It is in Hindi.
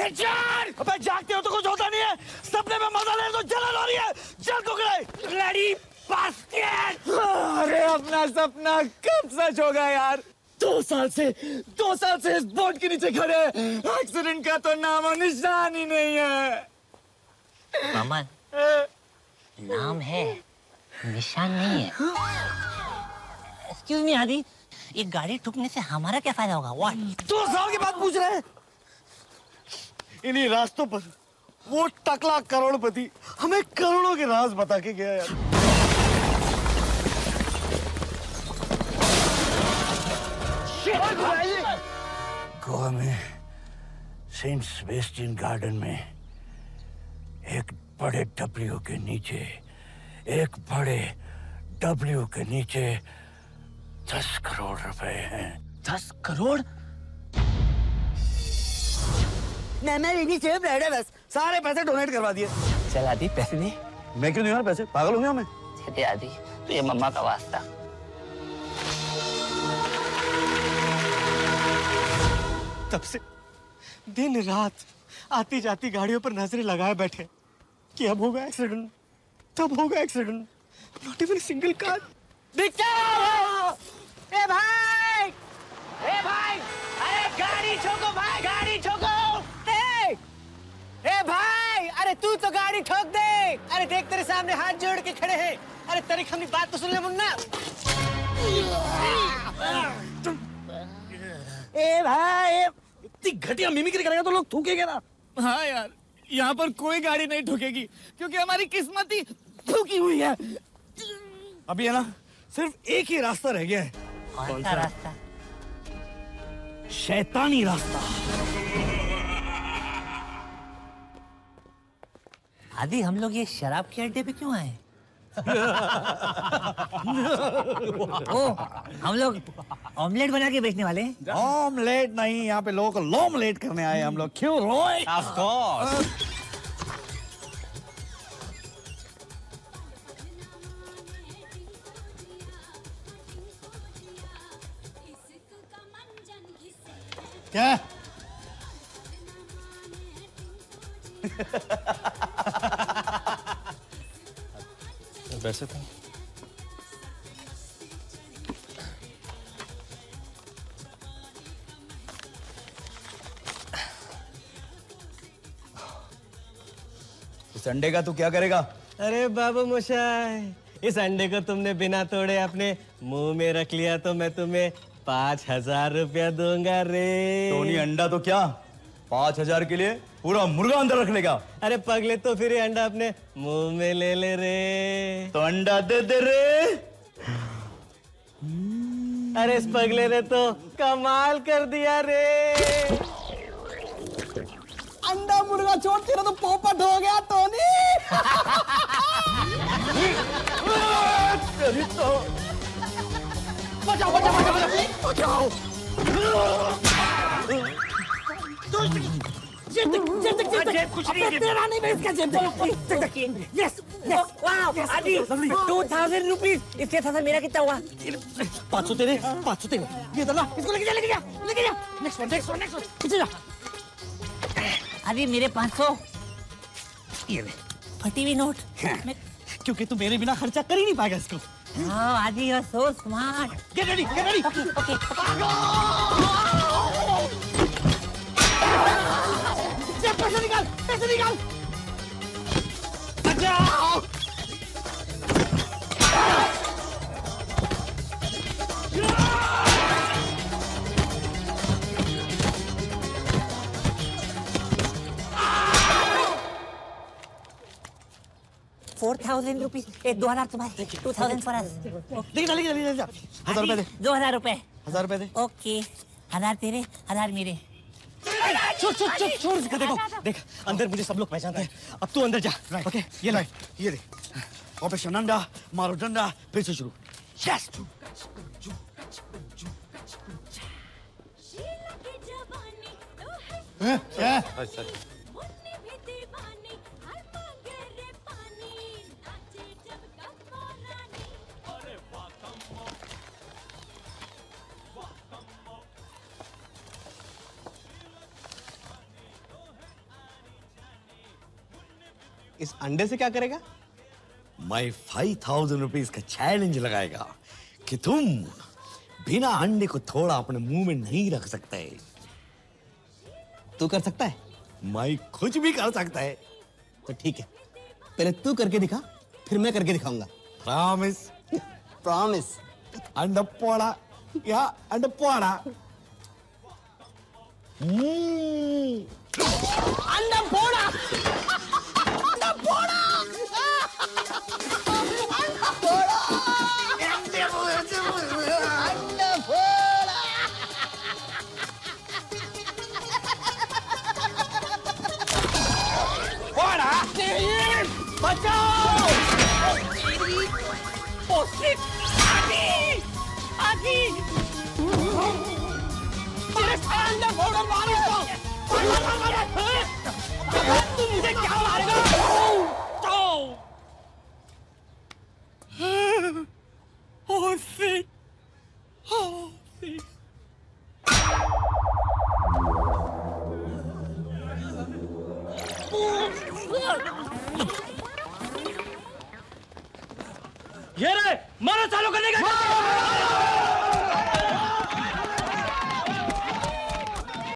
अबे जागते हो तो कुछ होता नहीं है, सपने में मजा ले तो जलन हो रही है, जल को गिराई। अरे अपना सपना कब सच होगा यार? 2 साल से इस बोर्ड के नीचे खड़े, एक्सीडेंट का तो नाम और निशान ही नहीं है। मामा नाम है, निशान नहीं है। Excuse me आदि, ये गाड़ी ठुकने से हमारा क्या फायदा होगा? What? 2 साल के बाद पूछ रहे हैं। इन्हीं रास्तों पर वो टकला करोड़पति हमें करोड़ों के राज बता के गया यार। गोवा में सेंट सेबेस्टियन गार्डन में एक बड़े W के नीचे 10 करोड़ रुपए हैं। 10 करोड़? मैं इन्हीं से ब्रेड है बस, सारे पैसे डोनेट करवा दिए। चल आदि पैसे दे। मैं क्यों दूंगा पैसे, पागल हो गया मैं? दे आदि, तू ये मम्मा का वास्ता। तब से दिन रात आती जाती गाड़ियों पर नजरें लगाए बैठे कि अब होगा एक्सीडेंट, तब होगा accident, not even single car. ए भाई, ए भाई, अरे गाड़ी ठोको भाई, गाड़ी ठोको। ए भाई, अरे तू तो गाड़ी ठोक दे। अरे देख तेरे सामने हाथ जोड़ के खड़े हैं। अरे तेरी हमने बात तो सुन ले मुन्ना। ए भाई, इतनी घटिया मिमिक्री करेगा तो लोग थूकेंगे ना। हाँ यार, यहाँ पर कोई गाड़ी नहीं ठोकेगी क्योंकि हमारी किस्मत ही थूकी हुई है। अभी है ना, सिर्फ एक ही रास्ता रह गया है। कौन सा रास्ता? शैतानी रास्ता। आदि हम लोग ये शराब के अड्डे पे क्यों आए? ओ, हम लोग ऑमलेट बना के बेचने वाले? ऑमलेट नहीं, यहाँ पे लोग लोमलेट करने आए हम लोग। क्यों रोए? Of course. क्या? बैठ सकता हूँ? इस अंडे का तू क्या करेगा? अरे बाबू मोशाय, इस अंडे को तुमने बिना तोड़े अपने मुंह में रख लिया तो मैं तुम्हें 5000 रुपया दूंगा रे। टोनी अंडा तो क्या, 5000 के लिए पूरा मुर्गा अंदर रख लेगा। अरे पगले, तो फिर ये अंडा अपने मुंह में ले ले रे। तो अंडा दे दे रे। अरे इस पगले ने तो कमाल कर दिया रे। अंडा मुर्गा छोड़ तेरा तो पोपट हो गया टोनी। तो बचाओ बचाओ बचाओ बचाओ। कुछ नहीं तेरा नहीं, मैं इसका। यस यस, वाओ आदि, 2000 रुपीज। इसके साथ मेरा कितना हुआ? 500 तेरे, 500 तेरे। ये दला, इसको लेके जा, लेके जा, लेके जा। नेक्स्ट वन, पीछे जा। आदि मेरे 500। ये ले, फटी हुई नोट। क्योंकि तू मेरे बिना खर्चा कर ही नहीं पाएगा इसको। हाँ आदि, you are so smart. Get ready. Okay, पैसे निकाल। अच्छा ₹4000। 2000 तुम्हारे, 2000 पर आज। देख जा। 1000 रुपए दे। 2000 रुपए। 1000 रुपए दे। ओके, 1000 तेरे, 1000 मेरे। छोड़ इसको, देख अंदर मुझे सब लोग पहचानते हैं। अब तू अंदर जा। ओके, ये ले। ऑपरेशन अंडा, मारो डंडा, फिर से शुरू। यस। इस अंडे से क्या करेगा? मैं 5000 रुपीज का चैलेंज लगाएगा कि तुम बिना अंडे को थोड़ा अपने मुंह में नहीं रख सकते। तू कर सकता है? मैं कुछ भी कर सकता है। तो ठीक है, पहले तू करके दिखा, फिर मैं करके दिखाऊंगा। प्रॉमिस? प्रॉमिस। अंडा पोड़ा या अंडा पोड़ा? अंडा पोड़ा। अंडा पोड़ा। अंडा पोड़ा। अंडा पोड़ा। अंडा पोड़ा। पोड़ा। बचाओ। पोसिट। आगे। आगे। अंडा पोड़ा मारो। तुम मुझे क्या मारेगा? ये रे, मारो चालू करने का।